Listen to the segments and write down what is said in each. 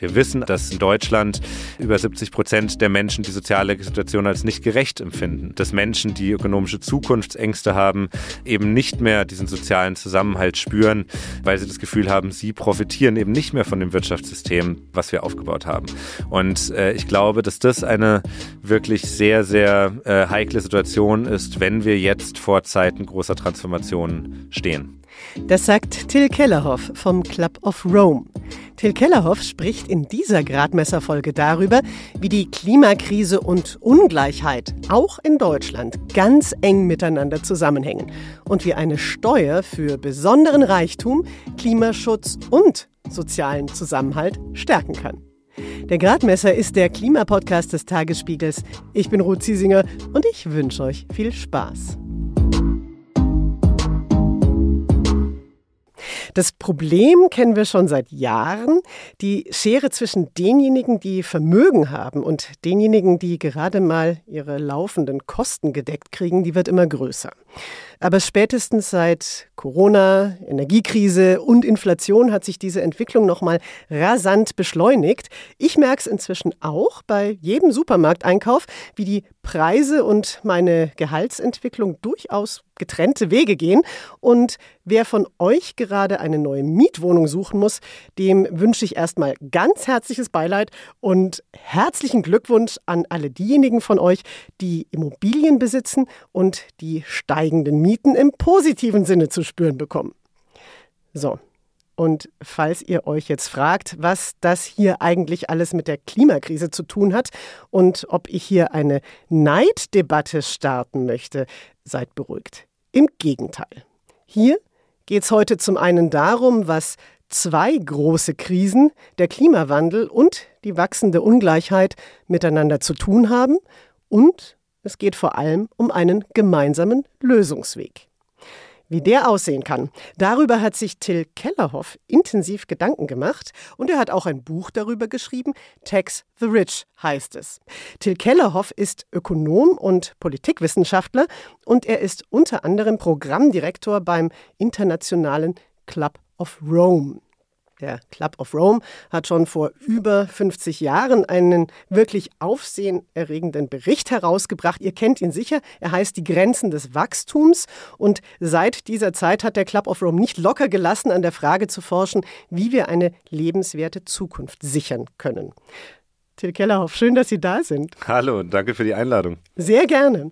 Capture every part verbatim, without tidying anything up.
Wir wissen, dass in Deutschland über siebzig Prozent der Menschen die soziale Situation als nicht gerecht empfinden. Dass Menschen, die ökonomische Zukunftsängste haben, eben nicht mehr diesen sozialen Zusammenhalt spüren, weil sie das Gefühl haben, sie profitieren eben nicht mehr von dem Wirtschaftssystem, was wir aufgebaut haben. Und äh, ich glaube, dass das eine wirklich sehr, sehr äh, heikle Situation ist, wenn wir jetzt vor Zeiten großer Transformationen stehen. Das sagt Till Kellerhoff vom Club of Rome. Till Kellerhoff spricht in dieser Gradmesser-Folge darüber, wie die Klimakrise und Ungleichheit auch in Deutschland ganz eng miteinander zusammenhängen und wie eine Steuer für besonderen Reichtum, Klimaschutz und sozialen Zusammenhalt stärken kann. Der Gradmesser ist der Klimapodcast des Tagesspiegels. Ich bin Ruth Ziesinger und ich wünsche euch viel Spaß. Das Problem kennen wir schon seit Jahren. Die Schere zwischen denjenigen, die Vermögen haben und denjenigen, die gerade mal ihre laufenden Kosten gedeckt kriegen, die wird immer größer. Aber spätestens seit Corona, Energiekrise und Inflation hat sich diese Entwicklung nochmal rasant beschleunigt. Ich merke es inzwischen auch bei jedem Supermarkteinkauf, wie die Preise und meine Gehaltsentwicklung durchaus getrennte Wege gehen. Und wer von euch gerade eine neue Mietwohnung suchen muss, dem wünsche ich erstmal ganz herzliches Beileid und herzlichen Glückwunsch an alle diejenigen von euch, die Immobilien besitzen und die steigenden Mieten im positiven Sinne zu spüren bekommen. So. Und falls ihr euch jetzt fragt, was das hier eigentlich alles mit der Klimakrise zu tun hat und ob ich hier eine Neiddebatte starten möchte, seid beruhigt. Im Gegenteil. Hier geht es heute zum einen darum, was zwei große Krisen, der Klimawandel und die wachsende Ungleichheit, miteinander zu tun haben. Und es geht vor allem um einen gemeinsamen Lösungsweg. Wie der aussehen kann, darüber hat sich Till Kellerhoff intensiv Gedanken gemacht und er hat auch ein Buch darüber geschrieben, Tax the Rich heißt es. Till Kellerhoff ist Ökonom und Politikwissenschaftler und er ist unter anderem Programmdirektor beim internationalen Club of Rome. Der Club of Rome hat schon vor über fünfzig Jahren einen wirklich aufsehenerregenden Bericht herausgebracht. Ihr kennt ihn sicher. Er heißt Die Grenzen des Wachstums. Und seit dieser Zeit hat der Club of Rome nicht locker gelassen, an der Frage zu forschen, wie wir eine lebenswerte Zukunft sichern können. Till Kellerhoff, schön, dass Sie da sind. Hallo, danke für die Einladung. Sehr gerne.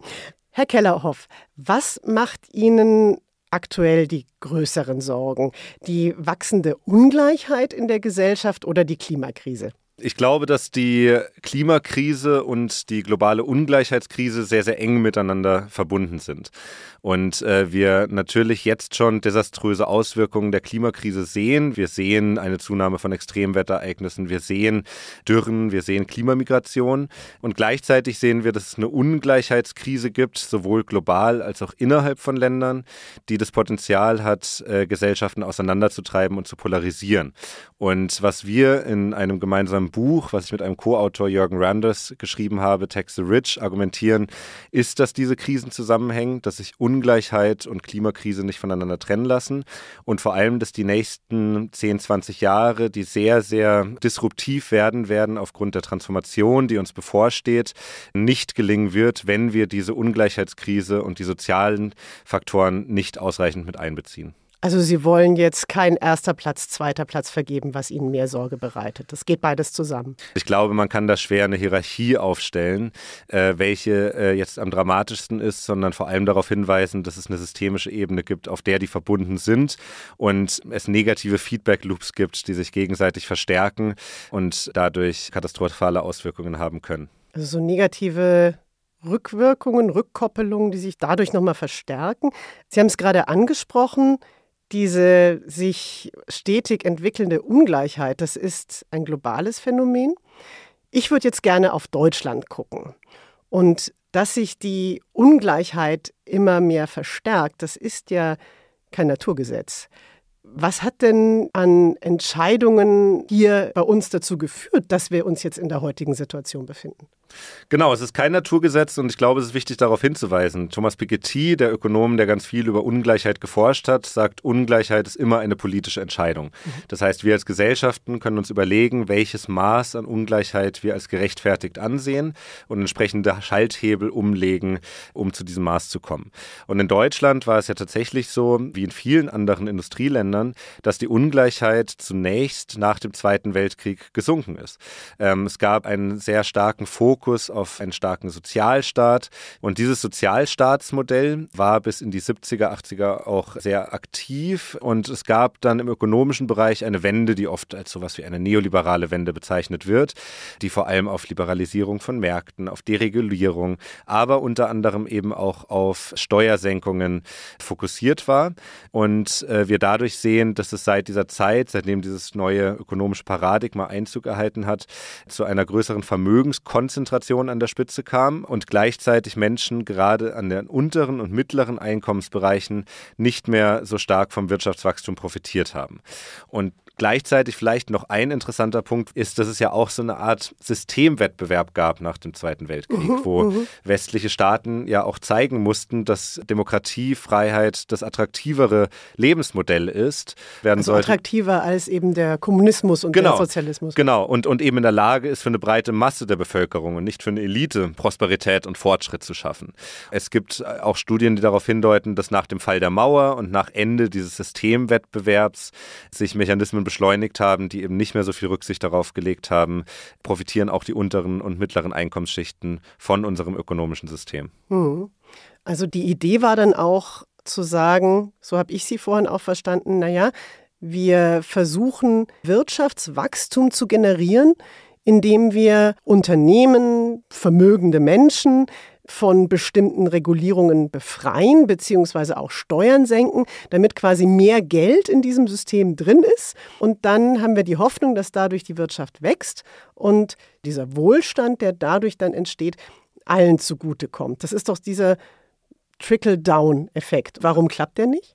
Herr Kellerhoff, was macht Ihnen aktuell die größeren Sorgen, die wachsende Ungleichheit in der Gesellschaft oder die Klimakrise? Ich glaube, dass die Klimakrise und die globale Ungleichheitskrise sehr, sehr eng miteinander verbunden sind. Und äh, wir natürlich jetzt schon desaströse Auswirkungen der Klimakrise sehen. Wir sehen eine Zunahme von Extremwetterereignissen, wir sehen Dürren, wir sehen Klimamigration. Und gleichzeitig sehen wir, dass es eine Ungleichheitskrise gibt, sowohl global als auch innerhalb von Ländern, die das Potenzial hat, äh, Gesellschaften auseinanderzutreiben und zu polarisieren. Und was wir in einem gemeinsamen Buch, was ich mit einem Co-Autor Jürgen Randers geschrieben habe, Tax the Rich, argumentieren, ist, dass diese Krisen zusammenhängen, dass sich Ungleichheit und Klimakrise nicht voneinander trennen lassen und vor allem, dass die nächsten zehn, zwanzig Jahre, die sehr, sehr disruptiv werden werden aufgrund der Transformation, die uns bevorsteht, nicht gelingen wird, wenn wir diese Ungleichheitskrise und die sozialen Faktoren nicht ausreichend mit einbeziehen. Also Sie wollen jetzt kein erster Platz, zweiter Platz vergeben, was Ihnen mehr Sorge bereitet. Das geht beides zusammen. Ich glaube, man kann da schwer eine Hierarchie aufstellen, äh, welche äh, jetzt am dramatischsten ist, sondern vor allem darauf hinweisen, dass es eine systemische Ebene gibt, auf der die verbunden sind und es negative Feedback-Loops gibt, die sich gegenseitig verstärken und dadurch katastrophale Auswirkungen haben können. Also so negative Rückwirkungen, Rückkoppelungen, die sich dadurch nochmal verstärken. Sie haben es gerade angesprochen. Diese sich stetig entwickelnde Ungleichheit, das ist ein globales Phänomen. Ich würde jetzt gerne auf Deutschland gucken. Und dass sich die Ungleichheit immer mehr verstärkt, das ist ja kein Naturgesetz. Was hat denn an Entscheidungen hier bei uns dazu geführt, dass wir uns jetzt in der heutigen Situation befinden? Genau, es ist kein Naturgesetz und ich glaube, es ist wichtig, darauf hinzuweisen. Thomas Piketty, der Ökonom, der ganz viel über Ungleichheit geforscht hat, sagt, Ungleichheit ist immer eine politische Entscheidung. Das heißt, wir als Gesellschaften können uns überlegen, welches Maß an Ungleichheit wir als gerechtfertigt ansehen und entsprechende Schalthebel umlegen, um zu diesem Maß zu kommen. Und in Deutschland war es ja tatsächlich so, wie in vielen anderen Industrieländern, dass die Ungleichheit zunächst nach dem Zweiten Weltkrieg gesunken ist. Ähm, es gab einen sehr starken Fokus auf einen starken Sozialstaat. Und dieses Sozialstaatsmodell war bis in die siebziger, achtziger auch sehr aktiv. Und es gab dann im ökonomischen Bereich eine Wende, die oft als sowas wie eine neoliberale Wende bezeichnet wird, die vor allem auf Liberalisierung von Märkten, auf Deregulierung, aber unter anderem eben auch auf Steuersenkungen fokussiert war. Und äh, wir dadurch sehen, dass es seit dieser Zeit, seitdem dieses neue ökonomische Paradigma Einzug erhalten hat, zu einer größeren Vermögenskonzentration an der Spitze kam und gleichzeitig Menschen gerade an den unteren und mittleren Einkommensbereichen nicht mehr so stark vom Wirtschaftswachstum profitiert haben. Und gleichzeitig vielleicht noch ein interessanter Punkt ist, dass es ja auch so eine Art Systemwettbewerb gab nach dem Zweiten Weltkrieg, uh-huh, wo uh-huh. westliche Staaten ja auch zeigen mussten, dass Demokratie, Freiheit das attraktivere Lebensmodell ist. Werden also sollten. Attraktiver als eben der Kommunismus und genau, der Sozialismus. Genau, und, und eben in der Lage ist, für eine breite Masse der Bevölkerung und nicht für eine Elite Prosperität und Fortschritt zu schaffen. Es gibt auch Studien, die darauf hindeuten, dass nach dem Fall der Mauer und nach Ende dieses Systemwettbewerbs sich Mechanismen beschleunigt haben, die eben nicht mehr so viel Rücksicht darauf gelegt haben, profitieren auch die unteren und mittleren Einkommensschichten von unserem ökonomischen System. Hm. Also die Idee war dann auch zu sagen, so habe ich sie vorhin auch verstanden, naja, wir versuchen Wirtschaftswachstum zu generieren, indem wir Unternehmen, vermögende Menschen von bestimmten Regulierungen befreien beziehungsweise auch Steuern senken, damit quasi mehr Geld in diesem System drin ist. Und dann haben wir die Hoffnung, dass dadurch die Wirtschaft wächst und dieser Wohlstand, der dadurch dann entsteht, allen zugutekommt. Das ist doch dieser Trickle-Down-Effekt. Warum klappt der nicht?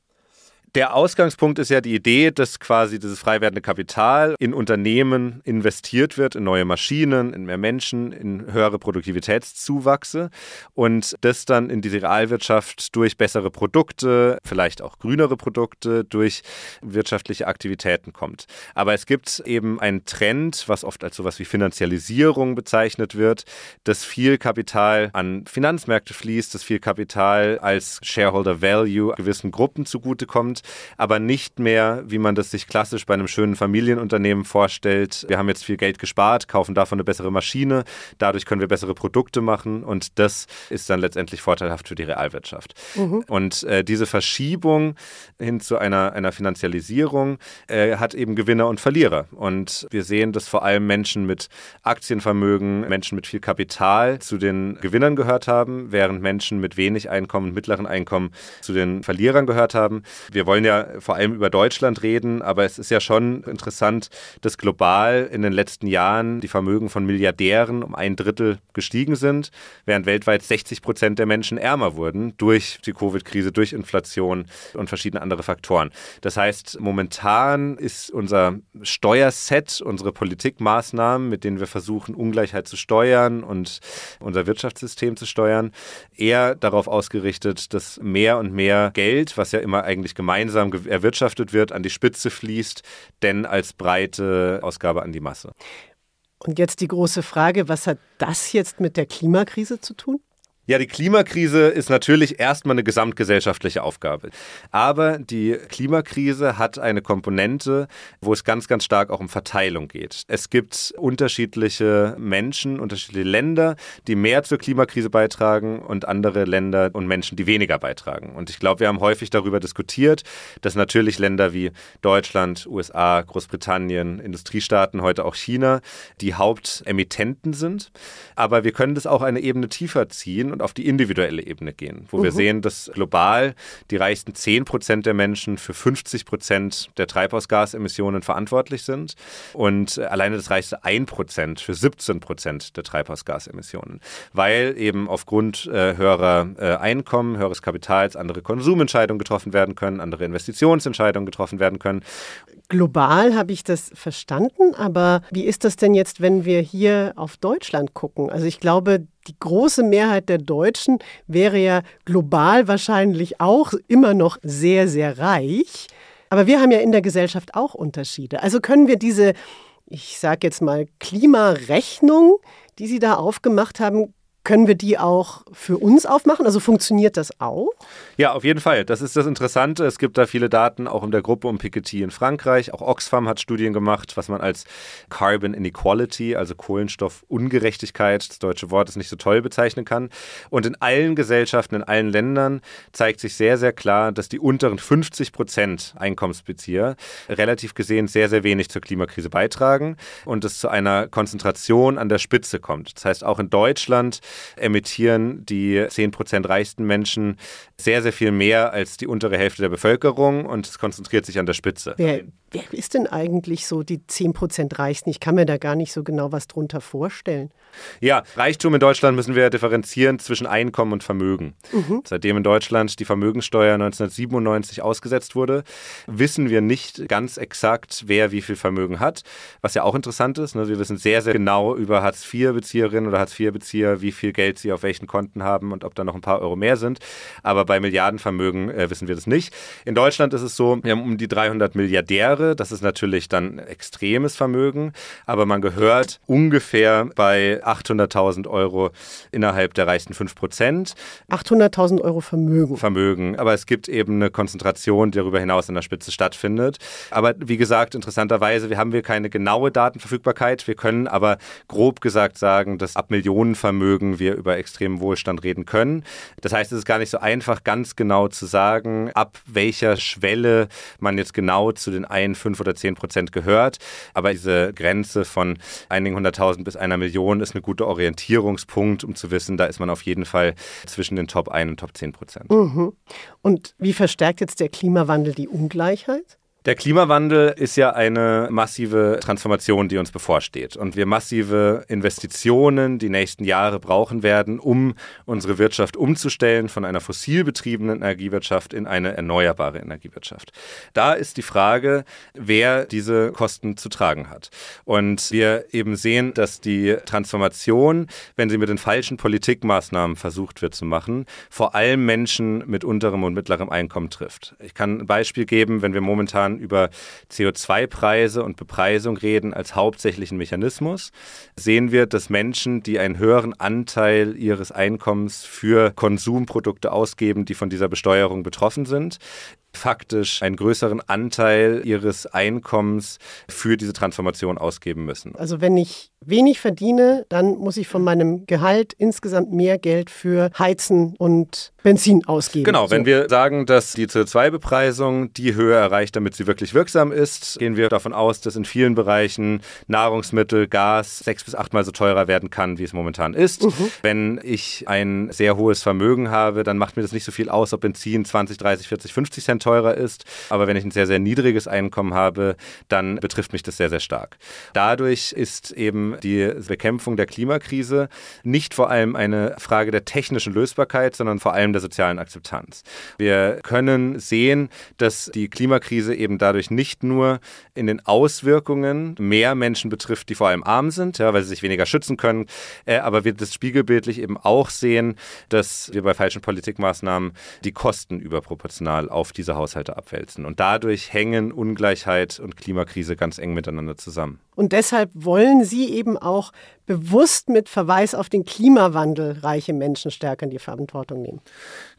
Der Ausgangspunkt ist ja die Idee, dass quasi dieses frei werdende Kapital in Unternehmen investiert wird, in neue Maschinen, in mehr Menschen, in höhere Produktivitätszuwachse und das dann in die Realwirtschaft durch bessere Produkte, vielleicht auch grünere Produkte, durch wirtschaftliche Aktivitäten kommt. Aber es gibt eben einen Trend, was oft als sowas wie Finanzialisierung bezeichnet wird, dass viel Kapital an Finanzmärkte fließt, dass viel Kapital als Shareholder Value gewissen Gruppen zugutekommt, aber nicht mehr, wie man das sich klassisch bei einem schönen Familienunternehmen vorstellt. Wir haben jetzt viel Geld gespart, kaufen davon eine bessere Maschine, dadurch können wir bessere Produkte machen und das ist dann letztendlich vorteilhaft für die Realwirtschaft. Mhm. Und äh, diese Verschiebung hin zu einer, einer Finanzialisierung äh, hat eben Gewinner und Verlierer. Und wir sehen, dass vor allem Menschen mit Aktienvermögen, Menschen mit viel Kapital zu den Gewinnern gehört haben, während Menschen mit wenig Einkommen und mittleren Einkommen zu den Verlierern gehört haben. Wir wollen ja vor allem über Deutschland reden, aber es ist ja schon interessant, dass global in den letzten Jahren die Vermögen von Milliardären um ein Drittel gestiegen sind, während weltweit sechzig Prozent der Menschen ärmer wurden durch die Covid-Krise, durch Inflation und verschiedene andere Faktoren. Das heißt, momentan ist unser Steuerset, unsere Politikmaßnahmen, mit denen wir versuchen, Ungleichheit zu steuern und unser Wirtschaftssystem zu steuern, eher darauf ausgerichtet, dass mehr und mehr Geld, was ja immer eigentlich gemeinsam erwirtschaftet wird, an die Spitze fließt, denn als breite Ausgabe an die Masse. Und jetzt die große Frage, was hat das jetzt mit der Klimakrise zu tun? Ja, die Klimakrise ist natürlich erstmal eine gesamtgesellschaftliche Aufgabe. Aber die Klimakrise hat eine Komponente, wo es ganz, ganz stark auch um Verteilung geht. Es gibt unterschiedliche Menschen, unterschiedliche Länder, die mehr zur Klimakrise beitragen und andere Länder und Menschen, die weniger beitragen. Und ich glaube, wir haben häufig darüber diskutiert, dass natürlich Länder wie Deutschland, U S A, Großbritannien, Industriestaaten, heute auch China, die Hauptemittenten sind. Aber wir können das auch eine Ebene tiefer ziehen und auf die individuelle Ebene gehen, wo mhm. wir sehen, dass global die reichsten zehn Prozent der Menschen für fünfzig Prozent der Treibhausgasemissionen verantwortlich sind und alleine das reichste ein Prozent für siebzehn Prozent der Treibhausgasemissionen, weil eben aufgrund äh, höherer äh, Einkommen, höheres Kapitals andere Konsumentscheidungen getroffen werden können, andere Investitionsentscheidungen getroffen werden können. global habe ich das verstanden, aber wie ist das denn jetzt, wenn wir hier auf Deutschland gucken? Also ich glaube, die große Mehrheit der Deutschen wäre ja global wahrscheinlich auch immer noch sehr, sehr reich. Aber wir haben ja in der Gesellschaft auch Unterschiede. Also können wir diese, ich sage jetzt mal, Klimarechnung, die Sie da aufgemacht haben, können wir die auch für uns aufmachen? Also funktioniert das auch? Ja, auf jeden Fall. Das ist das Interessante. Es gibt da viele Daten, auch in der Gruppe um Piketty in Frankreich. Auch Oxfam hat Studien gemacht, was man als Carbon Inequality, also Kohlenstoffungerechtigkeit, das deutsche Wort ist nicht so toll, bezeichnen kann. Und in allen Gesellschaften, in allen Ländern zeigt sich sehr, sehr klar, dass die unteren fünfzig Prozent Einkommensbezieher relativ gesehen sehr, sehr wenig zur Klimakrise beitragen und es zu einer Konzentration an der Spitze kommt. Das heißt, auch in Deutschland emittieren die zehn Prozent reichsten Menschen sehr, sehr viel mehr als die untere Hälfte der Bevölkerung und es konzentriert sich an der Spitze. Wer, wer ist denn eigentlich so die zehn Prozent Reichsten? Ich kann mir da gar nicht so genau was drunter vorstellen. Ja, Reichtum in Deutschland müssen wir differenzieren zwischen Einkommen und Vermögen. Mhm. Seitdem in Deutschland die Vermögensteuer neunzehnhundertsiebenundneunzig ausgesetzt wurde, wissen wir nicht ganz exakt, wer wie viel Vermögen hat, was ja auch interessant ist. Ne? Wir wissen sehr, sehr genau über Hartz-vier-Bezieherinnen oder Hartz-vier-Bezieher, wie viel viel Geld sie auf welchen Konten haben und ob da noch ein paar Euro mehr sind. Aber bei Milliardenvermögen äh, wissen wir das nicht. In Deutschland ist es so, wir haben um die dreihundert Milliardäre. Das ist natürlich dann extremes Vermögen. Aber man gehört ungefähr bei achthunderttausend Euro innerhalb der reichsten fünf Prozent. achthunderttausend Euro Vermögen. Vermögen. Aber es gibt eben eine Konzentration, die darüber hinaus an der Spitze stattfindet. Aber wie gesagt, interessanterweise wir haben wir keine genaue Datenverfügbarkeit. Wir können aber grob gesagt sagen, dass ab Millionenvermögen wir über extremen Wohlstand reden können. Das heißt, es ist gar nicht so einfach, ganz genau zu sagen, ab welcher Schwelle man jetzt genau zu den einen, fünf oder zehn Prozent gehört. Aber diese Grenze von einigen hunderttausend bis einer Million ist ein guter Orientierungspunkt, um zu wissen, da ist man auf jeden Fall zwischen den Top eins und Top zehn Prozent. Mhm. Und wie verstärkt jetzt der Klimawandel die Ungleichheit? Der Klimawandel ist ja eine massive Transformation, die uns bevorsteht und wir massive Investitionen die nächsten Jahre brauchen werden, um unsere Wirtschaft umzustellen von einer fossil betriebenen Energiewirtschaft in eine erneuerbare Energiewirtschaft. Da ist die Frage, wer diese Kosten zu tragen hat. Und wir eben sehen, dass die Transformation, wenn sie mit den falschen Politikmaßnahmen versucht wird zu machen, vor allem Menschen mit unterem und mittlerem Einkommen trifft. Ich kann ein Beispiel geben, wenn wir momentan über C O zwei Preise und Bepreisung reden als hauptsächlichen Mechanismus, sehen wir, dass Menschen, die einen höheren Anteil ihres Einkommens für Konsumprodukte ausgeben, die von dieser Besteuerung betroffen sind, faktisch einen größeren Anteil ihres Einkommens für diese Transformation ausgeben müssen. Also wenn ich wenig verdiene, dann muss ich von meinem Gehalt insgesamt mehr Geld für Heizen und Benzin ausgeben. Genau, so. Wenn wir sagen, dass die C O zwei Bepreisung die Höhe erreicht, damit sie wirklich wirksam ist, gehen wir davon aus, dass in vielen Bereichen Nahrungsmittel, Gas sechs bis achtmal so teurer werden kann, wie es momentan ist. Mhm. Wenn ich ein sehr hohes Vermögen habe, dann macht mir das nicht so viel aus, ob Benzin zwanzig, dreißig, vierzig, fünfzig Cent teurer ist. Aber wenn ich ein sehr, sehr niedriges Einkommen habe, dann betrifft mich das sehr, sehr stark. Dadurch ist eben die Bekämpfung der Klimakrise nicht vor allem eine Frage der technischen Lösbarkeit, sondern vor allem der sozialen Akzeptanz. Wir können sehen, dass die Klimakrise eben dadurch nicht nur in den Auswirkungen mehr Menschen betrifft, die vor allem arm sind, ja, weil sie sich weniger schützen können, äh, aber wir das spiegelbildlich eben auch sehen, dass wir bei falschen Politikmaßnahmen die Kosten überproportional auf diese Haushalte abwälzen. Und dadurch hängen Ungleichheit und Klimakrise ganz eng miteinander zusammen. Und deshalb wollen Sie eben auch bewusst mit Verweis auf den Klimawandel reiche Menschen stärker in die Verantwortung nehmen.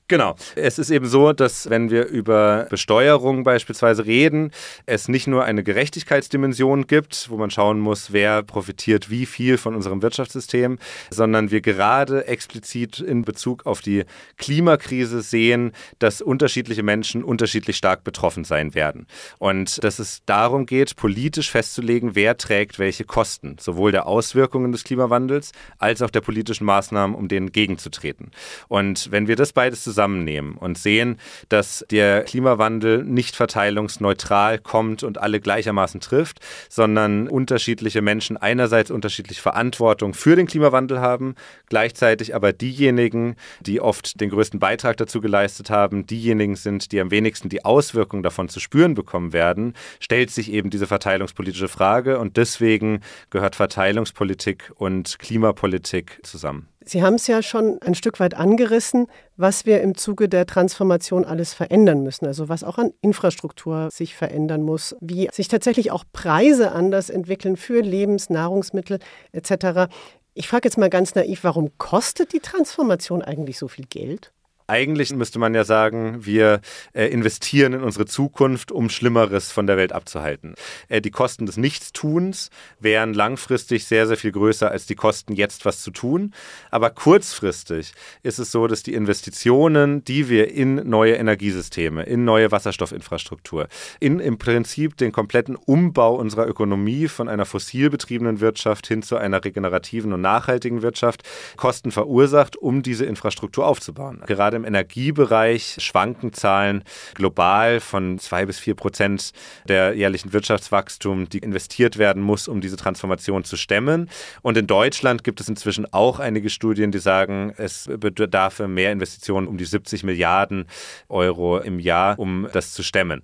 Genau. Es ist eben so, dass wenn wir über Besteuerung beispielsweise reden, es nicht nur eine Gerechtigkeitsdimension gibt, wo man schauen muss, wer profitiert wie viel von unserem Wirtschaftssystem, sondern wir gerade explizit in Bezug auf die Klimakrise sehen, dass unterschiedliche Menschen unterschiedlich stark betroffen sein werden. Und dass es darum geht, politisch festzulegen, wer trägt welche Kosten, sowohl der Auswirkungen des Klimawandels als auch der politischen Maßnahmen, um denen entgegenzutreten. Und wenn wir das beides zusammenbringen, zusammennehmen und sehen, dass der Klimawandel nicht verteilungsneutral kommt und alle gleichermaßen trifft, sondern unterschiedliche Menschen einerseits unterschiedliche Verantwortung für den Klimawandel haben, gleichzeitig aber diejenigen, die oft den größten Beitrag dazu geleistet haben, diejenigen sind, die am wenigsten die Auswirkungen davon zu spüren bekommen werden, stellt sich eben diese verteilungspolitische Frage und deswegen gehört Verteilungspolitik und Klimapolitik zusammen. Sie haben es ja schon ein Stück weit angerissen, was wir im Zuge der Transformation alles verändern müssen, also was auch an Infrastruktur sich verändern muss, wie sich tatsächlich auch Preise anders entwickeln für Lebens-, Nahrungsmittel et cetera. Ich frage jetzt mal ganz naiv, warum kostet die Transformation eigentlich so viel Geld? Eigentlich müsste man ja sagen, wir äh, investieren in unsere Zukunft, um Schlimmeres von der Welt abzuhalten. Äh, die Kosten des Nichtstuns wären langfristig sehr, sehr viel größer als die Kosten, jetzt was zu tun. Aber kurzfristig ist es so, dass die Investitionen, die wir in neue Energiesysteme, in neue Wasserstoffinfrastruktur, in im Prinzip den kompletten Umbau unserer Ökonomie von einer fossilbetriebenen Wirtschaft hin zu einer regenerativen und nachhaltigen Wirtschaft, Kosten verursacht, um diese Infrastruktur aufzubauen. Gerade im Energiebereich schwanken Zahlen global von zwei bis vier Prozent der jährlichen Wirtschaftswachstum, die investiert werden muss, um diese Transformation zu stemmen. Und in Deutschland gibt es inzwischen auch einige Studien, die sagen, es bedarf mehr Investitionen um die siebzig Milliarden Euro im Jahr, um das zu stemmen.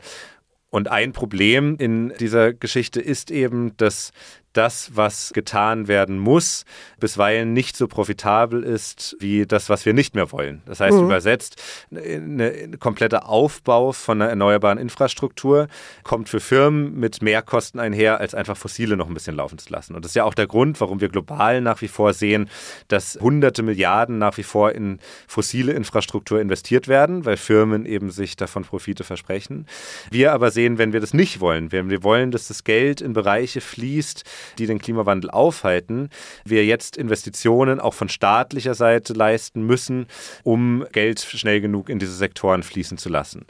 Und ein Problem in dieser Geschichte ist eben, dass das, was getan werden muss, bisweilen nicht so profitabel ist wie das, was wir nicht mehr wollen. Das heißt, mhm. übersetzt, ein kompletter Aufbau von einer erneuerbaren Infrastruktur kommt für Firmen mit mehr Kosten einher, als einfach Fossile noch ein bisschen laufen zu lassen. Und das ist ja auch der Grund, warum wir global nach wie vor sehen, dass hunderte Milliarden nach wie vor in fossile Infrastruktur investiert werden, weil Firmen eben sich davon Profite versprechen. Wir aber sehen, wenn wir das nicht wollen, wenn wir wollen, dass das Geld in Bereiche fließt, die den Klimawandel aufhalten, wir jetzt Investitionen auch von staatlicher Seite leisten müssen, um Geld schnell genug in diese Sektoren fließen zu lassen.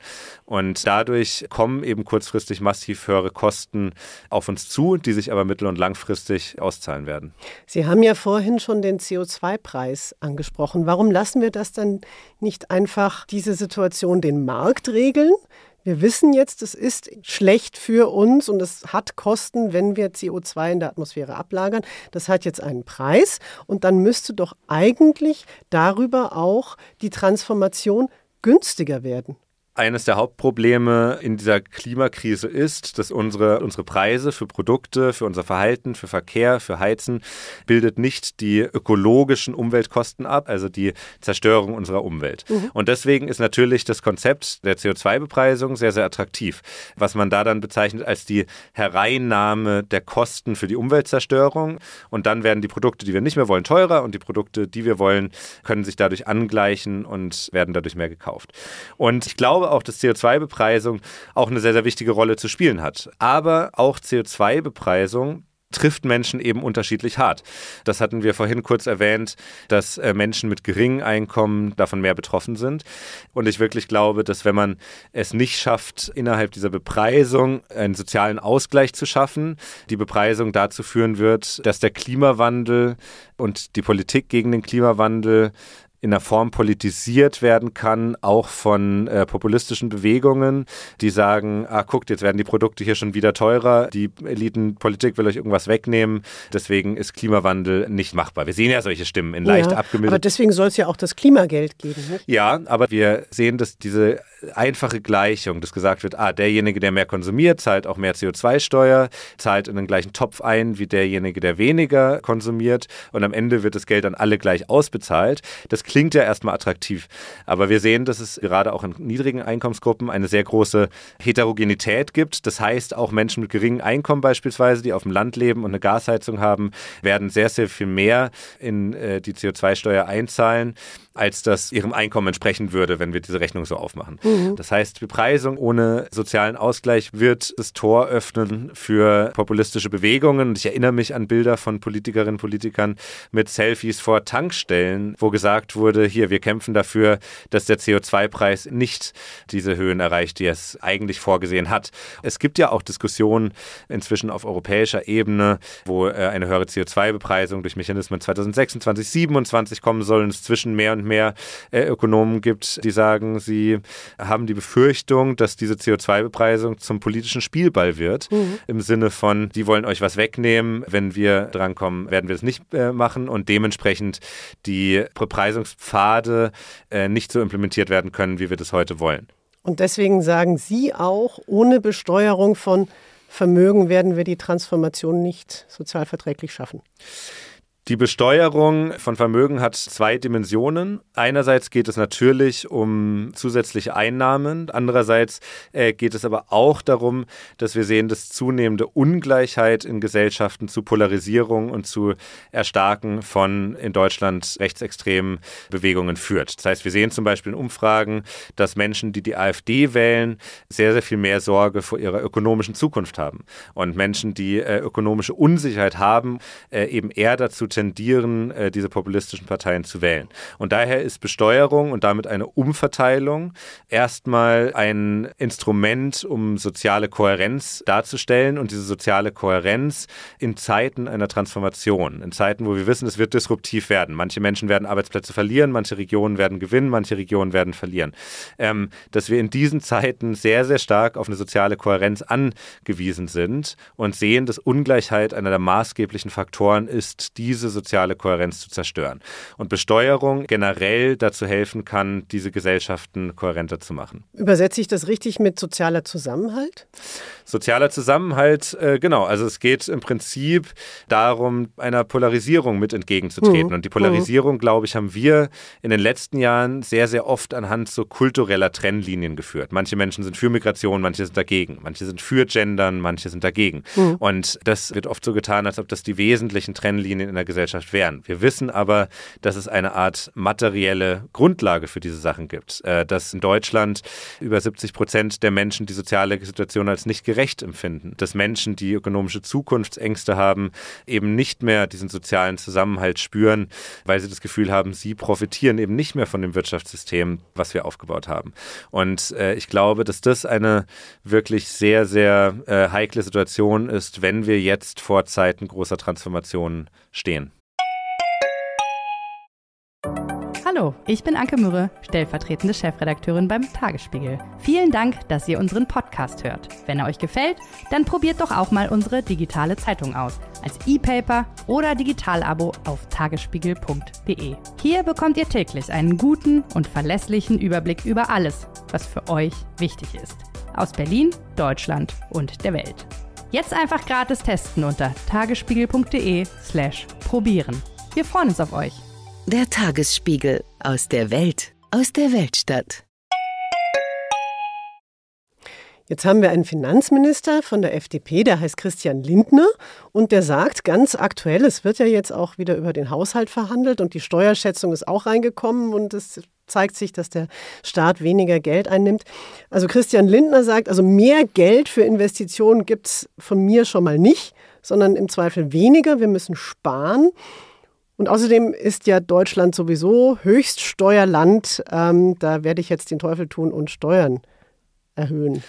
Und dadurch kommen eben kurzfristig massiv höhere Kosten auf uns zu, die sich aber mittel- und langfristig auszahlen werden. Sie haben ja vorhin schon den C O zwei Preis angesprochen. Warum lassen wir das dann nicht einfach, diese Situation, den Markt regeln? Wir wissen jetzt, es ist schlecht für uns und es hat Kosten, wenn wir C O zwei in der Atmosphäre ablagern. Das hat jetzt einen Preis und dann müsste doch eigentlich darüber auch die Transformation günstiger werden. Eines der Hauptprobleme in dieser Klimakrise ist, dass unsere, unsere Preise für Produkte, für unser Verhalten, für Verkehr, für Heizen bildet nicht die ökologischen Umweltkosten ab, also die Zerstörung unserer Umwelt. Mhm. Und deswegen ist natürlich das Konzept der C O zwei Bepreisung sehr, sehr attraktiv, was man da dann bezeichnet als die Hereinnahme der Kosten für die Umweltzerstörung. Und dann werden die Produkte, die wir nicht mehr wollen, teurer und die Produkte, die wir wollen, können sich dadurch angleichen und werden dadurch mehr gekauft. Und ich glaube, auch, dass C O zwei Bepreisung auch eine sehr, sehr wichtige Rolle zu spielen hat. Aber auch C O zwei Bepreisung trifft Menschen eben unterschiedlich hart. Das hatten wir vorhin kurz erwähnt, dass äh, Menschen mit geringem Einkommen davon mehr betroffen sind. Und ich wirklich glaube, dass wenn man es nicht schafft, innerhalb dieser Bepreisung einen sozialen Ausgleich zu schaffen, die Bepreisung dazu führen wird, dass der Klimawandel und die Politik gegen den Klimawandel in einer Form politisiert werden kann, auch von äh, populistischen Bewegungen, die sagen, ah guckt, jetzt werden die Produkte hier schon wieder teurer, die Elitenpolitik will euch irgendwas wegnehmen, deswegen ist Klimawandel nicht machbar. Wir sehen ja solche Stimmen in leicht ja, abgemildert. Aber deswegen soll es ja auch das Klimageld geben. Nicht? Ja, aber wir sehen, dass diese einfache Gleichung, dass gesagt wird, ah derjenige, der mehr konsumiert, zahlt auch mehr C O zwei Steuer, zahlt in den gleichen Topf ein wie derjenige, der weniger konsumiert und am Ende wird das Geld an alle gleich ausbezahlt. Das klingt ja erstmal attraktiv, aber wir sehen, dass es gerade auch in niedrigen Einkommensgruppen eine sehr große Heterogenität gibt. Das heißt, auch Menschen mit geringem Einkommen beispielsweise, die auf dem Land leben und eine Gasheizung haben, werden sehr, sehr viel mehr in äh, die C O zwei Steuer einzahlen, als das ihrem Einkommen entsprechen würde, wenn wir diese Rechnung so aufmachen. Mhm. Das heißt, Bepreisung ohne sozialen Ausgleich wird das Tor öffnen für populistische Bewegungen. Und ich erinnere mich an Bilder von Politikerinnen und Politikern mit Selfies vor Tankstellen, wo gesagt wurde, wurde, hier, wir kämpfen dafür, dass der C O zwei Preis nicht diese Höhen erreicht, die es eigentlich vorgesehen hat. Es gibt ja auch Diskussionen inzwischen auf europäischer Ebene, wo eine höhere C O zwei Bepreisung durch Mechanismen zweitausendsechsundzwanzig, siebenundzwanzig kommen soll und es zwischen mehr und mehr äh, Ökonomen gibt, die sagen, sie haben die Befürchtung, dass diese C O zwei Bepreisung zum politischen Spielball wird. Mhm. Im Sinne von, die wollen euch was wegnehmen, wenn wir drankommen, werden wir das nicht äh, machen und dementsprechend die Bepreisungspfade äh, nicht so implementiert werden können, wie wir das heute wollen. Und deswegen sagen Sie auch, ohne Besteuerung von Vermögen werden wir die Transformation nicht sozialverträglich schaffen. Die Besteuerung von Vermögen hat zwei Dimensionen. Einerseits geht es natürlich um zusätzliche Einnahmen. Andererseits äh, geht es aber auch darum, dass wir sehen, dass zunehmende Ungleichheit in Gesellschaften zu Polarisierung und zu Erstarken von in Deutschland rechtsextremen Bewegungen führt. Das heißt, wir sehen zum Beispiel in Umfragen, dass Menschen, die die AfD wählen, sehr, sehr viel mehr Sorge vor ihrer ökonomischen Zukunft haben. Und Menschen, die äh, ökonomische Unsicherheit haben, äh, eben eher dazu tendieren, diese populistischen Parteien zu wählen. Und daher ist Besteuerung und damit eine Umverteilung erstmal ein Instrument, um soziale Kohärenz darzustellen und diese soziale Kohärenz in Zeiten einer Transformation, in Zeiten, wo wir wissen, es wird disruptiv werden. Manche Menschen werden Arbeitsplätze verlieren, manche Regionen werden gewinnen, manche Regionen werden verlieren. Ähm, dass wir in diesen Zeiten sehr, sehr stark auf eine soziale Kohärenz angewiesen sind und sehen, dass Ungleichheit einer der maßgeblichen Faktoren ist, die diese soziale Kohärenz zu zerstören. Und Besteuerung generell dazu helfen kann, diese Gesellschaften kohärenter zu machen. Übersetze ich das richtig mit sozialer Zusammenhalt? Sozialer Zusammenhalt, äh, genau. Also es geht im Prinzip darum, einer Polarisierung mit entgegenzutreten. Mhm. Und die Polarisierung, mhm. glaube ich, haben wir in den letzten Jahren sehr, sehr oft anhand so kultureller Trennlinien geführt. Manche Menschen sind für Migration, manche sind dagegen. Manche sind für Gendern, manche sind dagegen. Mhm. Und das wird oft so getan, als ob das die wesentlichen Trennlinien in der Gesellschaft wären. Wir wissen aber, dass es eine Art materielle Grundlage für diese Sachen gibt. Dass in Deutschland über siebzig Prozent der Menschen die soziale Situation als nicht gerecht empfinden. Dass Menschen, die ökonomische Zukunftsängste haben, eben nicht mehr diesen sozialen Zusammenhalt spüren, weil sie das Gefühl haben, sie profitieren eben nicht mehr von dem Wirtschaftssystem, was wir aufgebaut haben. Und ich glaube, dass das eine wirklich sehr, sehr heikle Situation ist, wenn wir jetzt vor Zeiten großer Transformationen stehen. Hallo, ich bin Anke Mürre, stellvertretende Chefredakteurin beim Tagesspiegel. Vielen Dank, dass ihr unseren Podcast hört. Wenn er euch gefällt, dann probiert doch auch mal unsere digitale Zeitung aus. Als E-Paper oder Digitalabo auf tagesspiegel punkt de. Hier bekommt ihr täglich einen guten und verlässlichen Überblick über alles, was für euch wichtig ist. Aus Berlin, Deutschland und der Welt. Jetzt einfach gratis testen unter tagesspiegel.de slash probieren. Wir freuen uns auf euch. Der Tagesspiegel aus der Welt, aus der Weltstadt. Jetzt haben wir einen Finanzminister von der F D P, der heißt Christian Lindner und der sagt ganz aktuell, es wird ja jetzt auch wieder über den Haushalt verhandelt und die Steuerschätzung ist auch reingekommen und es zeigt sich, dass der Staat weniger Geld einnimmt. Also Christian Lindner sagt, also mehr Geld für Investitionen gibt es von mir schon mal nicht, sondern im Zweifel weniger, wir müssen sparen. Und außerdem ist ja Deutschland sowieso Höchststeuerland, ähm, da werde ich jetzt den Teufel tun und Steuern erhöhen.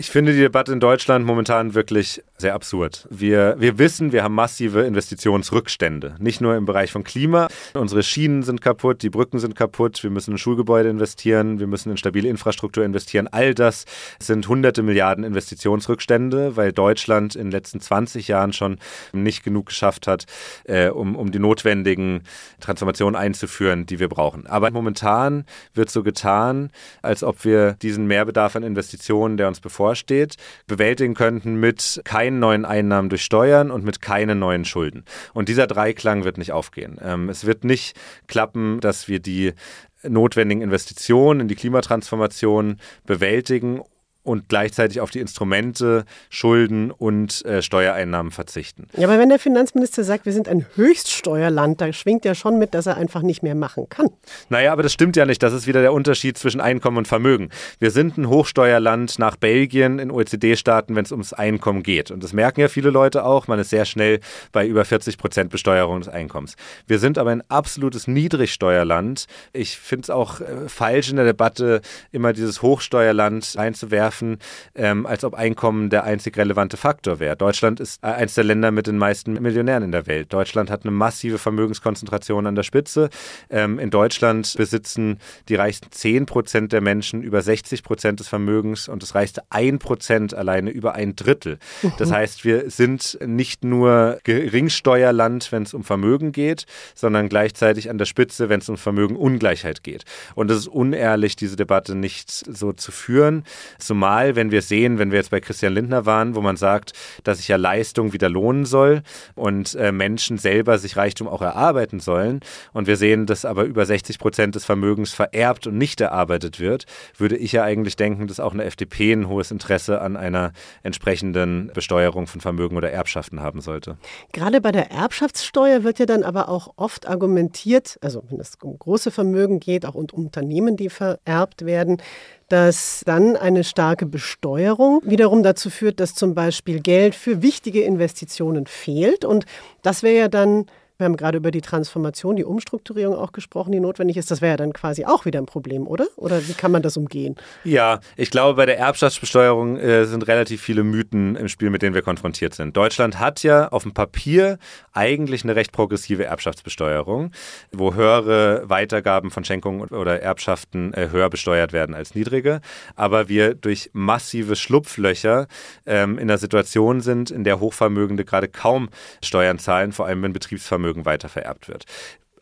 Ich finde die Debatte in Deutschland momentan wirklich sehr absurd. Wir, wir wissen, wir haben massive Investitionsrückstände. Nicht nur im Bereich von Klima. Unsere Schienen sind kaputt, die Brücken sind kaputt, wir müssen in Schulgebäude investieren, wir müssen in stabile Infrastruktur investieren. All das sind hunderte Milliarden Investitionsrückstände, weil Deutschland in den letzten zwanzig Jahren schon nicht genug geschafft hat, äh, um, um die notwendigen Transformationen einzuführen, die wir brauchen. Aber momentan wird so getan, als ob wir diesen Mehrbedarf an Investitionen, der uns bevorsteht, steht, bewältigen könnten mit keinen neuen Einnahmen durch Steuern und mit keinen neuen Schulden. Und dieser Dreiklang wird nicht aufgehen. Ähm, es wird nicht klappen, dass wir die notwendigen Investitionen in die Klimatransformation bewältigen und gleichzeitig auf die Instrumente Schulden und äh, Steuereinnahmen verzichten. Ja, aber wenn der Finanzminister sagt, wir sind ein Höchststeuerland, da schwingt ja schon mit, dass er einfach nicht mehr machen kann. Naja, aber das stimmt ja nicht. Das ist wieder der Unterschied zwischen Einkommen und Vermögen. Wir sind ein Hochsteuerland nach Belgien in O E C D-Staaten, wenn es ums Einkommen geht. Und das merken ja viele Leute auch. Man ist sehr schnell bei über vierzig Prozent Besteuerung des Einkommens. Wir sind aber ein absolutes Niedrigsteuerland. Ich finde es auch äh, falsch in der Debatte, immer dieses Hochsteuerland einzuwerfen, abschaffen, ähm, als ob Einkommen der einzig relevante Faktor wäre. Deutschland ist eins der Länder mit den meisten Millionären in der Welt. Deutschland hat eine massive Vermögenskonzentration an der Spitze. Ähm, in Deutschland besitzen die reichsten zehn Prozent der Menschen über sechzig Prozent des Vermögens und das reichste ein Prozent alleine über ein Drittel. Mhm. Das heißt, wir sind nicht nur Geringsteuerland, wenn es um Vermögen geht, sondern gleichzeitig an der Spitze, wenn es um Vermögenungleichheit geht. Und es ist unehrlich, diese Debatte nicht so zu führen. Zumal, wenn wir sehen, wenn wir jetzt bei Christian Lindner waren, wo man sagt, dass sich ja Leistung wieder lohnen soll und äh, Menschen selber sich Reichtum auch erarbeiten sollen. Und wir sehen, dass aber über sechzig Prozent des Vermögens vererbt und nicht erarbeitet wird, würde ich ja eigentlich denken, dass auch eine F D P ein hohes Interesse an einer entsprechenden Besteuerung von Vermögen oder Erbschaften haben sollte. Gerade bei der Erbschaftssteuer wird ja dann aber auch oft argumentiert, also wenn es um große Vermögen geht, auch und um Unternehmen, die vererbt werden, dass dann eine starke Besteuerung wiederum dazu führt, dass zum Beispiel Geld für wichtige Investitionen fehlt. Und das wäre ja dann, wir haben gerade über die Transformation, die Umstrukturierung auch gesprochen, die notwendig ist. Das wäre ja dann quasi auch wieder ein Problem, oder? Oder wie kann man das umgehen? Ja, ich glaube, bei der Erbschaftsbesteuerung äh, sind relativ viele Mythen im Spiel, mit denen wir konfrontiert sind. Deutschland hat ja auf dem Papier eigentlich eine recht progressive Erbschaftsbesteuerung, wo höhere Weitergaben von Schenkungen oder Erbschaften äh, höher besteuert werden als niedrige. Aber wir durch massive Schlupflöcher ähm, in der Situation sind, in der Hochvermögende gerade kaum Steuern zahlen, vor allem wenn Betriebsvermögen weiter vererbt wird.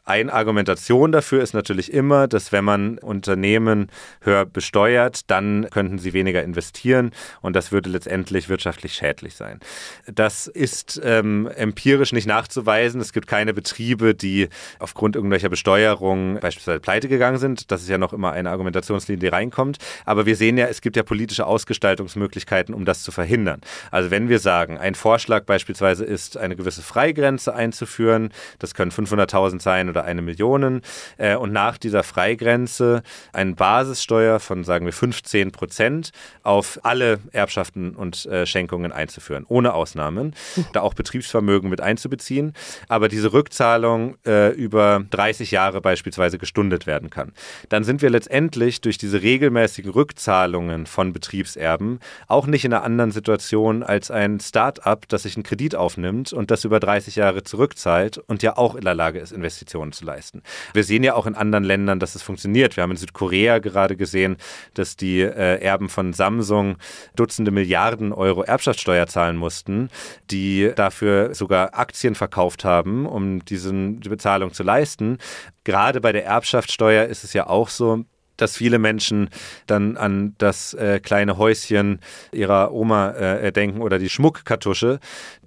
Eine Argumentation dafür ist natürlich immer, dass wenn man Unternehmen höher besteuert, dann könnten sie weniger investieren und das würde letztendlich wirtschaftlich schädlich sein. Das ist ähm, empirisch nicht nachzuweisen. Es gibt keine Betriebe, die aufgrund irgendwelcher Besteuerung beispielsweise pleite gegangen sind. Das ist ja noch immer eine Argumentationslinie, die reinkommt. Aber wir sehen ja, es gibt ja politische Ausgestaltungsmöglichkeiten, um das zu verhindern. Also wenn wir sagen, ein Vorschlag beispielsweise ist, eine gewisse Freigrenze einzuführen, das können fünfhunderttausend sein, oder eine Million äh, und nach dieser Freigrenze eine Basissteuer von, sagen wir, fünfzehn Prozent auf alle Erbschaften und äh, Schenkungen einzuführen, ohne Ausnahmen, da auch Betriebsvermögen mit einzubeziehen, aber diese Rückzahlung äh, über dreißig Jahre beispielsweise gestundet werden kann. Dann sind wir letztendlich durch diese regelmäßigen Rückzahlungen von Betriebserben auch nicht in einer anderen Situation als ein Start-up, das sich einen Kredit aufnimmt und das über dreißig Jahre zurückzahlt und ja auch in der Lage ist, Investitionen zu leisten. Wir sehen ja auch in anderen Ländern, dass es funktioniert. Wir haben in Südkorea gerade gesehen, dass die äh, Erben von Samsung Dutzende Milliarden Euro Erbschaftssteuer zahlen mussten, die dafür sogar Aktien verkauft haben, um diesen, die Bezahlung zu leisten. Gerade bei der Erbschaftssteuer ist es ja auch so, dass viele Menschen dann an das äh, kleine Häuschen ihrer Oma äh, denken oder die Schmuckkartusche,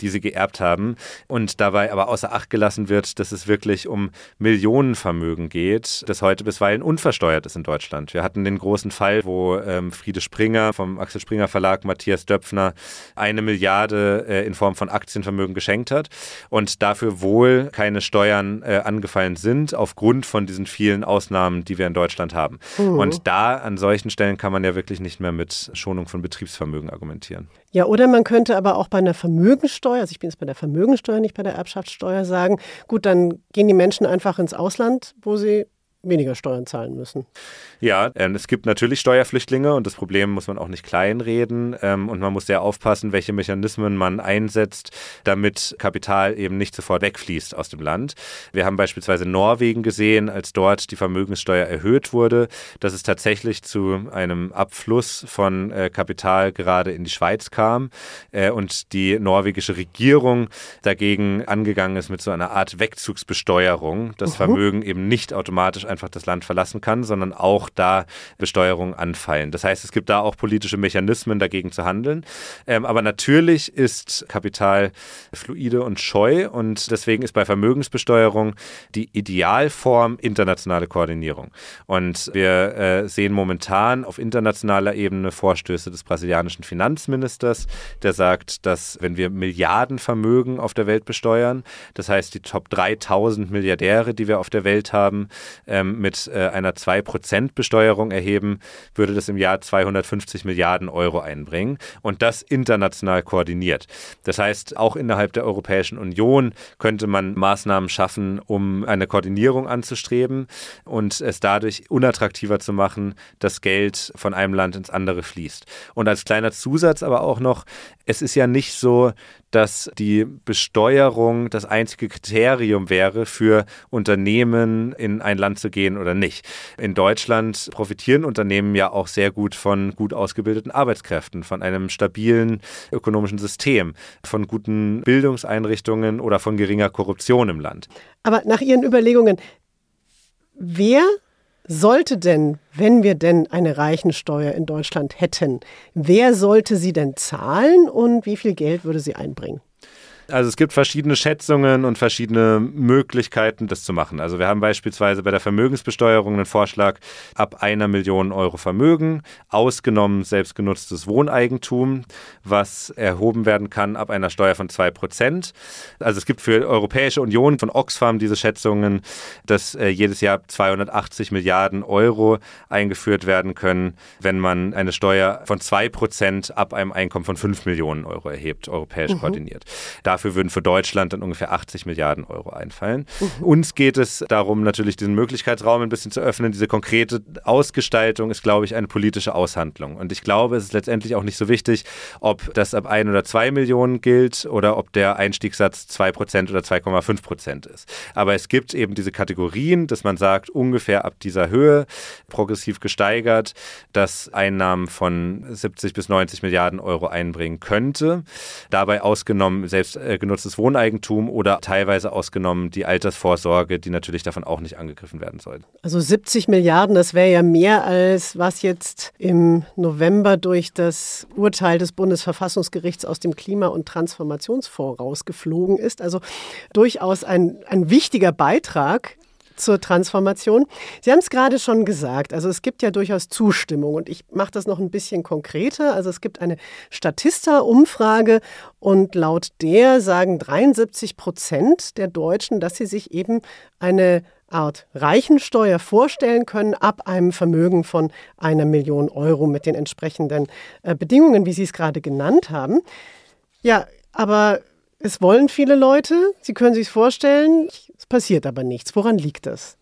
die sie geerbt haben. Und dabei aber außer Acht gelassen wird, dass es wirklich um Millionenvermögen geht, das heute bisweilen unversteuert ist in Deutschland. Wir hatten den großen Fall, wo ähm, Friede Springer vom Axel Springer Verlag Matthias Döpfner eine Milliarde äh, in Form von Aktienvermögen geschenkt hat und dafür wohl keine Steuern äh, angefallen sind, aufgrund von diesen vielen Ausnahmen, die wir in Deutschland haben. Und da an solchen Stellen kann man ja wirklich nicht mehr mit Schonung von Betriebsvermögen argumentieren. Ja, oder man könnte aber auch bei einer Vermögensteuer, also ich bin jetzt bei der Vermögensteuer, nicht bei der Erbschaftssteuer, sagen, gut, dann gehen die Menschen einfach ins Ausland, wo sie weniger Steuern zahlen müssen. Ja, ähm, es gibt natürlich Steuerflüchtlinge und das Problem muss man auch nicht kleinreden ähm, und man muss sehr aufpassen, welche Mechanismen man einsetzt, damit Kapital eben nicht sofort wegfließt aus dem Land. Wir haben beispielsweise Norwegen gesehen, als dort die Vermögenssteuer erhöht wurde, dass es tatsächlich zu einem Abfluss von äh, Kapital gerade in die Schweiz kam äh, und die norwegische Regierung dagegen angegangen ist mit so einer Art Wegzugsbesteuerung, das mhm. Vermögen eben nicht automatisch einfach das Land verlassen kann, sondern auch da Besteuerungen anfallen. Das heißt, es gibt da auch politische Mechanismen, dagegen zu handeln. Ähm, aber natürlich ist Kapital fluide und scheu und deswegen ist bei Vermögensbesteuerung die Idealform internationale Koordinierung. Und wir äh, sehen momentan auf internationaler Ebene Vorstöße des brasilianischen Finanzministers, der sagt, dass wenn wir Milliardenvermögen auf der Welt besteuern, das heißt die Top dreitausend Milliardäre, die wir auf der Welt haben, äh, ähm, mit äh, einer zwei Prozent Besteuerung erheben, würde das im Jahr zweihundertfünfzig Milliarden Euro einbringen und das international koordiniert. Das heißt, auch innerhalb der Europäischen Union könnte man Maßnahmen schaffen, um eine Koordinierung anzustreben und es dadurch unattraktiver zu machen, dass Geld von einem Land ins andere fließt. Und als kleiner Zusatz aber auch noch, es ist ja nicht so, dass die Besteuerung das einzige Kriterium wäre, für Unternehmen in ein Land zu gehen oder nicht. In Deutschland profitieren Unternehmen ja auch sehr gut von gut ausgebildeten Arbeitskräften, von einem stabilen ökonomischen System, von guten Bildungseinrichtungen oder von geringer Korruption im Land. Aber nach Ihren Überlegungen, wer sollte denn, wenn wir denn eine Reichensteuer in Deutschland hätten, wer sollte sie denn zahlen und wie viel Geld würde sie einbringen? Also es gibt verschiedene Schätzungen und verschiedene Möglichkeiten, das zu machen. Also wir haben beispielsweise bei der Vermögensbesteuerung einen Vorschlag, ab einer Million Euro Vermögen, ausgenommen selbstgenutztes Wohneigentum, was erhoben werden kann ab einer Steuer von zwei Prozent. Also es gibt für die Europäische Union von Oxfam diese Schätzungen, dass äh, jedes Jahr zweihundertachtzig Milliarden Euro eingeführt werden können, wenn man eine Steuer von zwei Prozent ab einem Einkommen von fünf Millionen Euro erhebt, europäisch mhm. koordiniert. Dafür Dafür würden für Deutschland dann ungefähr achtzig Milliarden Euro einfallen. Mhm. Uns geht es darum, natürlich diesen Möglichkeitsraum ein bisschen zu öffnen. Diese konkrete Ausgestaltung ist, glaube ich, eine politische Aushandlung. Und ich glaube, es ist letztendlich auch nicht so wichtig, ob das ab ein oder zwei Millionen gilt oder ob der Einstiegssatz zwei Prozent oder zwei Komma fünf Prozent ist. Aber es gibt eben diese Kategorien, dass man sagt, ungefähr ab dieser Höhe, progressiv gesteigert, dass Einnahmen von siebzig bis neunzig Milliarden Euro einbringen könnte. Dabei ausgenommen selbst genutztes Wohneigentum oder teilweise ausgenommen die Altersvorsorge, die natürlich davon auch nicht angegriffen werden soll. Also siebzig Milliarden, das wäre ja mehr als was jetzt im November durch das Urteil des Bundesverfassungsgerichts aus dem Klima- und Transformationsfonds rausgeflogen ist. Also durchaus ein, ein wichtiger Beitrag zur Transformation. Sie haben es gerade schon gesagt, also es gibt ja durchaus Zustimmung und ich mache das noch ein bisschen konkreter. Also es gibt eine Statista-Umfrage und laut der sagen dreiundsiebzig Prozent der Deutschen, dass sie sich eben eine Art Reichensteuer vorstellen können ab einem Vermögen von einer Million Euro mit den entsprechenden äh, Bedingungen, wie Sie es gerade genannt haben. Ja, aber es wollen viele Leute, sie können sich es vorstellen, es passiert aber nichts. Woran liegt das?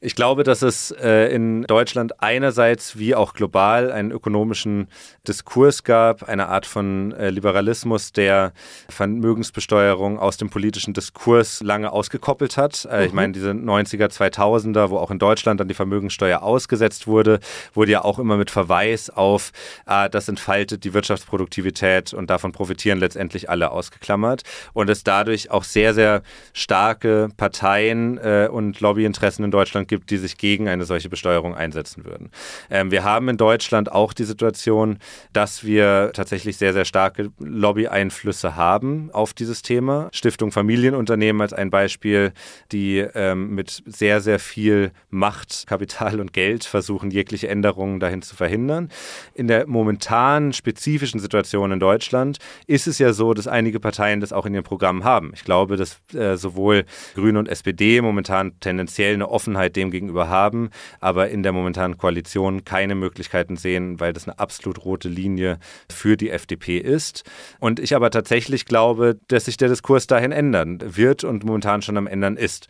Ich glaube, dass es äh, in Deutschland einerseits wie auch global einen ökonomischen Diskurs gab, eine Art von äh, Liberalismus, der Vermögensbesteuerung aus dem politischen Diskurs lange ausgekoppelt hat. Äh, mhm. Ich meine, diese neunziger, zweitausender, wo auch in Deutschland dann die Vermögenssteuer ausgesetzt wurde, wurde ja auch immer mit Verweis auf, äh, das entfaltet die Wirtschaftsproduktivität und davon profitieren letztendlich alle ausgeklammert. Und es dadurch auch sehr, sehr starke Parteien äh, und Lobbyinteressen in Deutschland gibt, die sich gegen eine solche Besteuerung einsetzen würden. Ähm, wir haben in Deutschland auch die Situation, dass wir tatsächlich sehr, sehr starke Lobby-Einflüsse haben auf dieses Thema. Stiftung Familienunternehmen als ein Beispiel, die ähm, mit sehr, sehr viel Macht, Kapital und Geld versuchen, jegliche Änderungen dahin zu verhindern. In der momentan spezifischen Situation in Deutschland ist es ja so, dass einige Parteien das auch in ihren Programmen haben. Ich glaube, dass äh, sowohl Grüne und S P D momentan tendenziell eine Offenheit dem gegenüber haben, aber in der momentanen Koalition keine Möglichkeiten sehen, weil das eine absolut rote Linie für die F D P ist. Und ich aber tatsächlich glaube, dass sich der Diskurs dahin ändern wird und momentan schon am Ändern ist.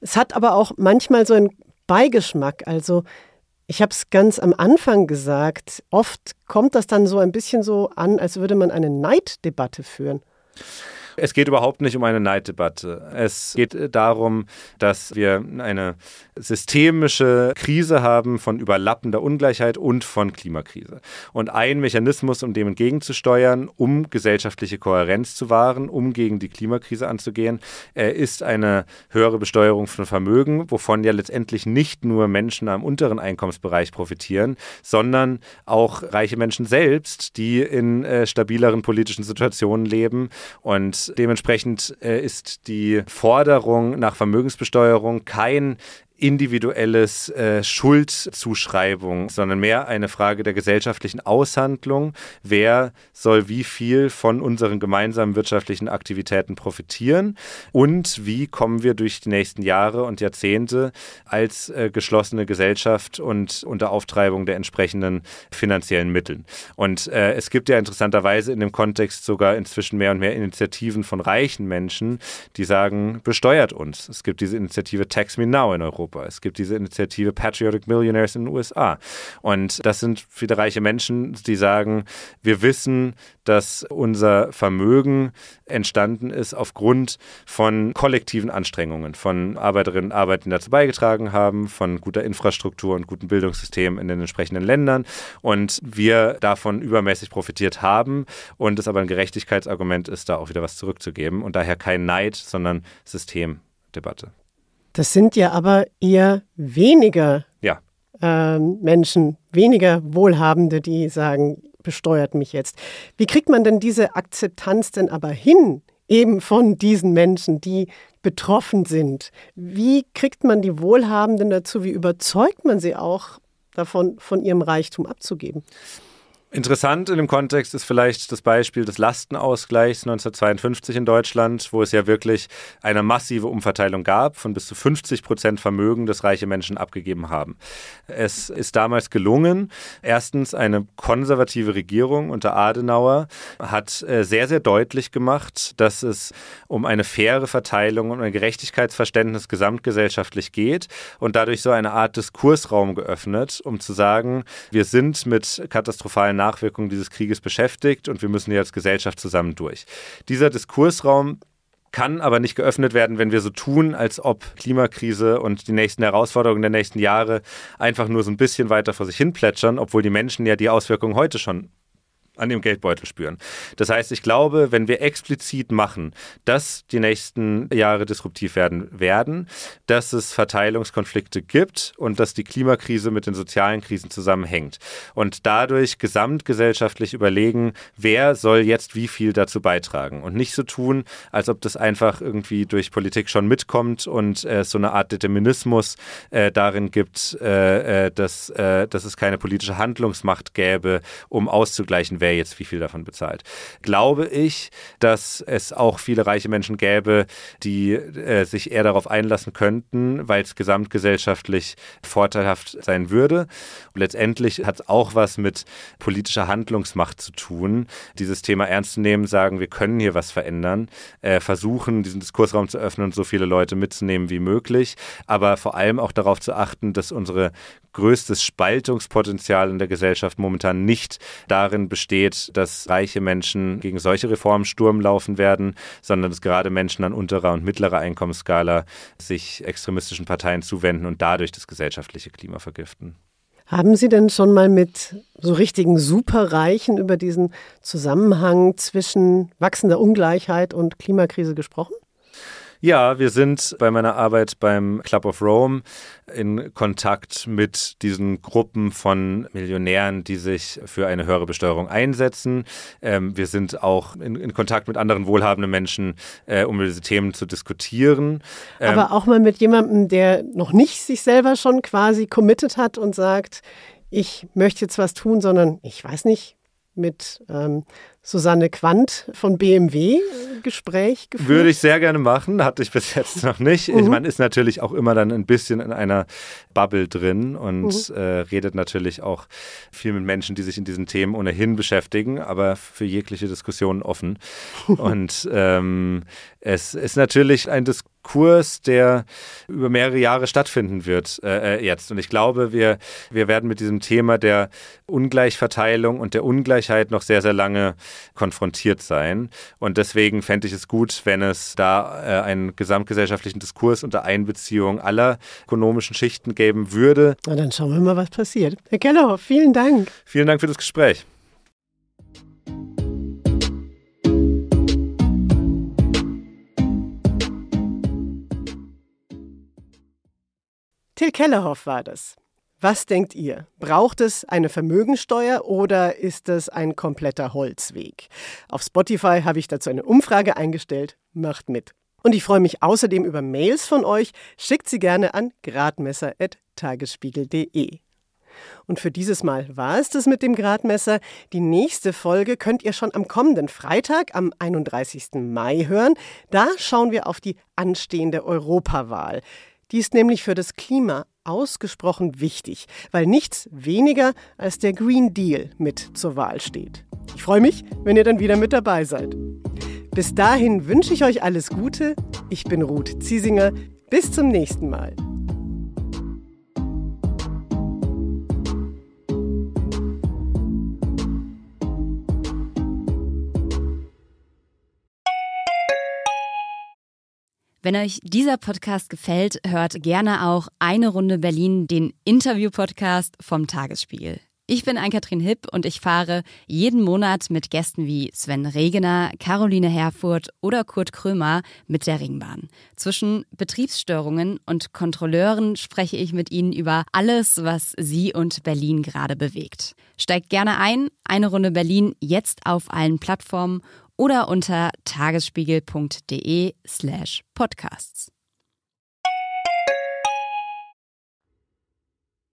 Es hat aber auch manchmal so einen Beigeschmack. Also ich habe es ganz am Anfang gesagt, oft kommt das dann so ein bisschen so an, als würde man eine Neiddebatte führen. Es geht überhaupt nicht um eine Neiddebatte. Es geht darum, dass wir eine systemische Krise haben von überlappender Ungleichheit und von Klimakrise. Und ein Mechanismus, um dem entgegenzusteuern, um gesellschaftliche Kohärenz zu wahren, um gegen die Klimakrise anzugehen, ist eine höhere Besteuerung von Vermögen, wovon ja letztendlich nicht nur Menschen am unteren Einkommensbereich profitieren, sondern auch reiche Menschen selbst, die in stabileren politischen Situationen leben. Und dementsprechend äh, ist die Forderung nach Vermögensbesteuerung kein individuelles äh, Schuldzuschreibung, sondern mehr eine Frage der gesellschaftlichen Aushandlung. Wer soll wie viel von unseren gemeinsamen wirtschaftlichen Aktivitäten profitieren und wie kommen wir durch die nächsten Jahre und Jahrzehnte als äh, geschlossene Gesellschaft und unter Auftreibung der entsprechenden finanziellen Mittel. Und äh, es gibt ja interessanterweise in dem Kontext sogar inzwischen mehr und mehr Initiativen von reichen Menschen, die sagen, besteuert uns. Es gibt diese Initiative Tax Me Now in Europa. Es gibt diese Initiative Patriotic Millionaires in den U S A. Und das sind viele reiche Menschen, die sagen, wir wissen, dass unser Vermögen entstanden ist aufgrund von kollektiven Anstrengungen, von Arbeiterinnen und Arbeitern, die dazu beigetragen haben, von guter Infrastruktur und guten Bildungssystemen in den entsprechenden Ländern und wir davon übermäßig profitiert haben und es aber ein Gerechtigkeitsargument ist, da auch wieder was zurückzugeben und daher kein Neid, sondern Systemdebatte. Das sind ja aber eher weniger ja. äh, Menschen, weniger Wohlhabende, die sagen, besteuert mich jetzt. Wie kriegt man denn diese Akzeptanz denn aber hin, eben von diesen Menschen, die betroffen sind? Wie kriegt man die Wohlhabenden dazu? Wie überzeugt man sie auch davon, von ihrem Reichtum abzugeben? Interessant in dem Kontext ist vielleicht das Beispiel des Lastenausgleichs neunzehnhundertzweiundfünfzig in Deutschland, wo es ja wirklich eine massive Umverteilung gab von bis zu fünfzig Prozent Vermögen, das reiche Menschen abgegeben haben. Es ist damals gelungen, erstens eine konservative Regierung unter Adenauer hat sehr, sehr deutlich gemacht, dass es um eine faire Verteilung und ein Gerechtigkeitsverständnis gesamtgesellschaftlich geht und dadurch so eine Art Diskursraum geöffnet, um zu sagen, wir sind mit katastrophalen Nachwirkungen dieses Krieges beschäftigt und wir müssen jetzt als Gesellschaft zusammen durch. Dieser Diskursraum kann aber nicht geöffnet werden, wenn wir so tun, als ob Klimakrise und die nächsten Herausforderungen der nächsten Jahre einfach nur so ein bisschen weiter vor sich hin plätschern, obwohl die Menschen ja die Auswirkungen heute schon an dem Geldbeutel spüren. Das heißt, ich glaube, wenn wir explizit machen, dass die nächsten Jahre disruptiv werden werden, dass es Verteilungskonflikte gibt und dass die Klimakrise mit den sozialen Krisen zusammenhängt und dadurch gesamtgesellschaftlich überlegen, wer soll jetzt wie viel dazu beitragen und nicht so tun, als ob das einfach irgendwie durch Politik schon mitkommt und äh, so eine Art Determinismus äh, darin gibt, äh, dass, äh, dass es keine politische Handlungsmacht gäbe, um auszugleichen, wer jetzt wie viel davon bezahlt. Glaube ich, dass es auch viele reiche Menschen gäbe, die äh, sich eher darauf einlassen könnten, weil es gesamtgesellschaftlich vorteilhaft sein würde. Und letztendlich hat es auch was mit politischer Handlungsmacht zu tun. Dieses Thema ernst zu nehmen, sagen, wir können hier was verändern, äh, versuchen, diesen Diskursraum zu öffnen und so viele Leute mitzunehmen wie möglich, aber vor allem auch darauf zu achten, dass unsere größtes Spaltungspotenzial in der Gesellschaft momentan nicht darin besteht, dass reiche Menschen gegen solche Reformen Sturm laufen werden, sondern dass gerade Menschen an unterer und mittlerer Einkommensskala sich extremistischen Parteien zuwenden und dadurch das gesellschaftliche Klima vergiften. Haben Sie denn schon mal mit so richtigen Superreichen über diesen Zusammenhang zwischen wachsender Ungleichheit und Klimakrise gesprochen? Ja, wir sind bei meiner Arbeit beim Club of Rome in Kontakt mit diesen Gruppen von Millionären, die sich für eine höhere Besteuerung einsetzen. Ähm, wir sind auch in, in Kontakt mit anderen wohlhabenden Menschen, äh, um diese Themen zu diskutieren. Ähm, Aber auch mal mit jemandem, der noch nicht sich selber schon quasi committed hat und sagt, ich möchte jetzt was tun, sondern ich weiß nicht, mit ähm, Susanne Quandt von B M W Gespräch geführt? Würde ich sehr gerne machen, hatte ich bis jetzt noch nicht. Mhm. Ich meine, ist natürlich auch immer dann ein bisschen in einer Bubble drin und mhm. äh, redet natürlich auch viel mit Menschen, die sich in diesen Themen ohnehin beschäftigen, aber für jegliche Diskussionen offen. Und ähm, es ist natürlich ein Diskurs, Kurs, der über mehrere Jahre stattfinden wird äh, jetzt. Und ich glaube, wir, wir werden mit diesem Thema der Ungleichverteilung und der Ungleichheit noch sehr, sehr lange konfrontiert sein. Und deswegen fände ich es gut, wenn es da äh, einen gesamtgesellschaftlichen Diskurs unter Einbeziehung aller ökonomischen Schichten geben würde. Na, dann schauen wir mal, was passiert. Herr Kellerhoff, vielen Dank. Vielen Dank für das Gespräch. Till Kellerhoff war das. Was denkt ihr? Braucht es eine Vermögensteuer oder ist es ein kompletter Holzweg? Auf Spotify habe ich dazu eine Umfrage eingestellt. Macht mit. Und ich freue mich außerdem über Mails von euch. Schickt sie gerne an gradmesser at tagesspiegel punkt de. Und für dieses Mal war es das mit dem Gradmesser. Die nächste Folge könnt ihr schon am kommenden Freitag, am einunddreißigsten Mai hören. Da schauen wir auf die anstehende Europawahl. Die ist nämlich für das Klima ausgesprochen wichtig, weil nichts weniger als der Green Deal mit zur Wahl steht. Ich freue mich, wenn ihr dann wieder mit dabei seid. Bis dahin wünsche ich euch alles Gute. Ich bin Ruth Ziesinger. Bis zum nächsten Mal. Wenn euch dieser Podcast gefällt, hört gerne auch Eine Runde Berlin, den Interview-Podcast vom Tagesspiegel. Ich bin Anne-Kathrin Hipp und ich fahre jeden Monat mit Gästen wie Sven Regener, Caroline Herfurth oder Kurt Krömer mit der Ringbahn. Zwischen Betriebsstörungen und Kontrolleuren spreche ich mit ihnen über alles, was sie und Berlin gerade bewegt. Steigt gerne ein, Eine Runde Berlin jetzt auf allen Plattformen oder unter tagesspiegel punkt de slash podcasts.